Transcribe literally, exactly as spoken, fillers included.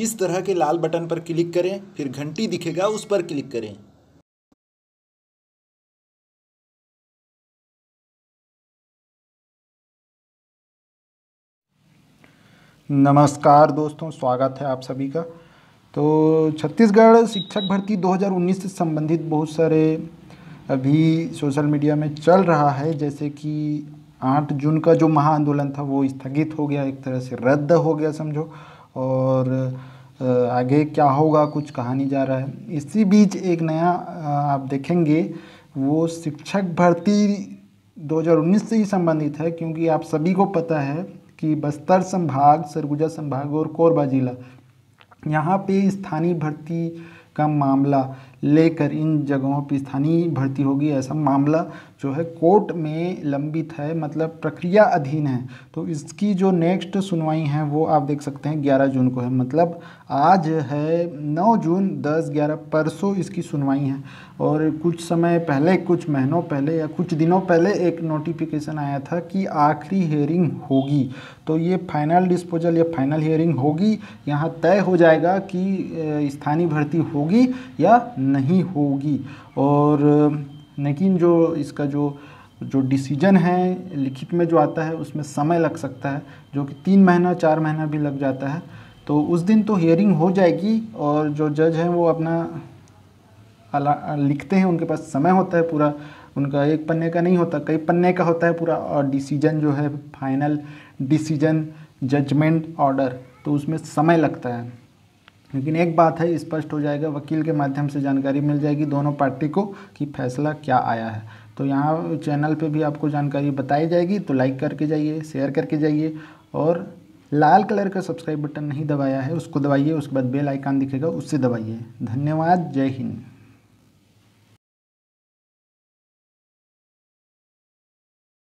इस तरह के लाल बटन पर क्लिक करें, फिर घंटी दिखेगा उस पर क्लिक करें। नमस्कार दोस्तों, स्वागत है आप सभी का। तो छत्तीसगढ़ शिक्षक भर्ती दो हज़ार उन्नीस से संबंधित बहुत सारे अभी सोशल मीडिया में चल रहा है, जैसे कि आठ जून का जो महा आंदोलन था वो स्थगित हो गया, एक तरह से रद्द हो गया समझो, और आगे क्या होगा कुछ कहा नहीं जा रहा है। इसी बीच एक नया आप देखेंगे वो शिक्षक भर्ती दो हज़ार उन्नीस से ही संबंधित है, क्योंकि आप सभी को पता है कि बस्तर संभाग, सरगुजा संभाग और कोरबा जिला, यहाँ पे स्थानीय भर्ती का मामला लेकर इन जगहों पर स्थानीय भर्ती होगी, ऐसा मामला जो है कोर्ट में लंबित है, मतलब प्रक्रिया अधीन है। तो इसकी जो नेक्स्ट सुनवाई है वो आप देख सकते हैं ग्यारह जून को है, मतलब आज है नौ जून, दस ग्यारह परसों इसकी सुनवाई है। और कुछ समय पहले, कुछ महीनों पहले या कुछ दिनों पहले एक नोटिफिकेशन आया था कि आखिरी हियरिंग होगी, तो ये फाइनल डिस्पोजल या फाइनल हियरिंग होगी, यहाँ तय हो जाएगा कि स्थानीय भर्ती होगी या नहीं होगी। और लेकिन जो इसका जो जो डिसीजन है लिखित में जो आता है उसमें समय लग सकता है, जो कि तीन महीना चार महीना भी लग जाता है। तो उस दिन तो हियरिंग हो जाएगी, और जो जज हैं वो अपना लिखते हैं, उनके पास समय होता है पूरा, उनका एक पन्ने का नहीं होता, कई पन्ने का होता है पूरा। और डिसीजन जो है फाइनल डिसीजन जजमेंट ऑर्डर, तो उसमें समय लगता है। लेकिन एक बात है, स्पष्ट हो जाएगा, वकील के माध्यम से जानकारी मिल जाएगी दोनों पार्टी को कि फैसला क्या आया है। तो यहाँ चैनल पे भी आपको जानकारी बताई जाएगी, तो लाइक करके जाइए, शेयर करके जाइए, और लाल कलर का सब्सक्राइब बटन नहीं दबाया है उसको दबाइए, उसके बाद बेल आइकन दिखेगा उससे दबाइए। धन्यवाद, जय हिंद।